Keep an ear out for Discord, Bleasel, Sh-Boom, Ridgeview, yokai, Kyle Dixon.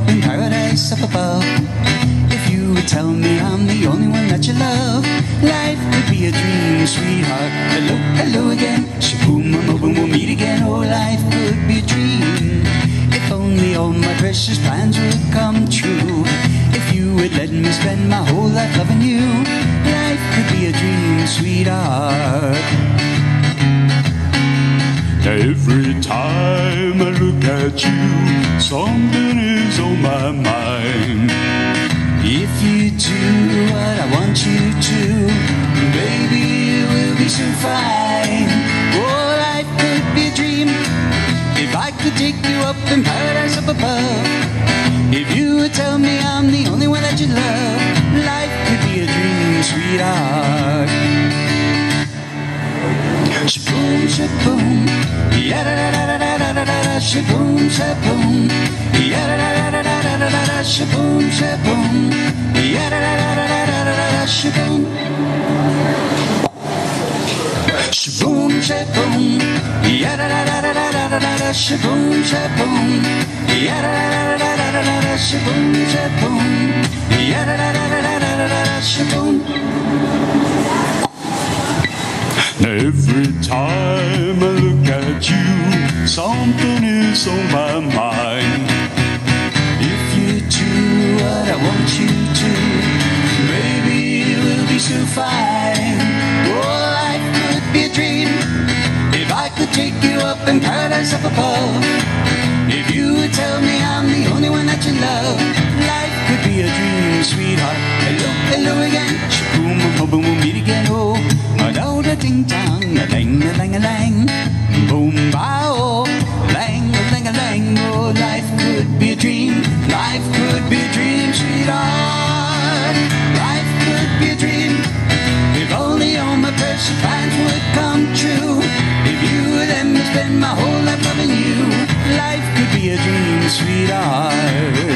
up in paradise up above. If you would tell me I'm the only one that you love, life would be a dream, sweetheart. Hello, hello again. Sh-Boom, I'm hoping we'll meet again. Oh, life could be a dream. If only all my precious plans would come true. If you would let me spend my whole life loving you, life could be a dream, sweetheart. Every time I look at you, something is on my mind. If you do what I want you to, baby, you will be so fine. Oh, life could be a dream. If I could take you up in paradise up above. If you would tell me I'm the only one that you love, life could be a dream, sweetheart. Sh-boom, sh-boom, ya-da-da-da-da-da-da-da-da, sh-boom, sh-boom, ya-da-da-da-da-da-da-da-da, sh-boom, sh-boom, ya-da-da-da-da-da-da-da, sh-boom. Sh-boom, sh-boom, ya-da-da-da-da-da-da-da-da, sh-boom, sh-boom, ya-da-da-da-da-da-da-da, sh-boom, sh-boom, ya-da-da-da-da-da-da-da, sh-boom. Every time I look at you, something is on my mind. If you do what I want you to, baby, it will be so fine. Oh, life could be a dream. If I could take you up in paradise up above. If you would tell me I'm the only one that you love, life could be a dream, sweetheart. Hello, hello again. Sh-boom, I'm hoping we'll meet again. Oh, ding dong, a lang, a lang, a lang, boom, bow, lang, a lang, a lang. Oh, life could be a dream. Life could be a dream, sweetheart. Life could be a dream. If only all my precious plans would come true. If you would let me spend my whole life loving you, life could be a dream, sweetheart.